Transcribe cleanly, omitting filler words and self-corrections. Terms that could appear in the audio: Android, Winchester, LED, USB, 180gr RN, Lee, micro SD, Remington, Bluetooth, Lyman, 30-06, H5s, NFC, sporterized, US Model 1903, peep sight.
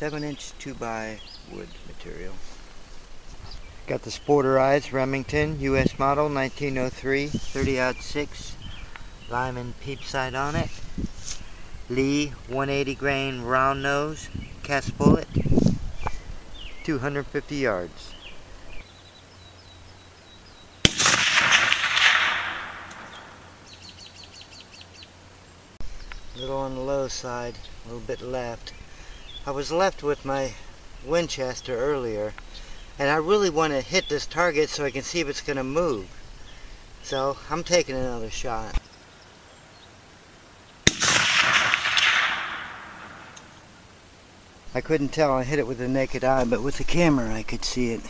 7-inch 2x wood material. Got the sporterized Remington US model 1903 30-06 Lyman peep sight on it. Lee 180 grain round nose cast bullet, 250 yards. A little on the low side, a little bit left. I was left with my Winchester earlier, and I really want to hit this target so I can see if it's going to move. So I'm taking another shot. I couldn't tell, I hit it with the naked eye, but with the camera I could see it.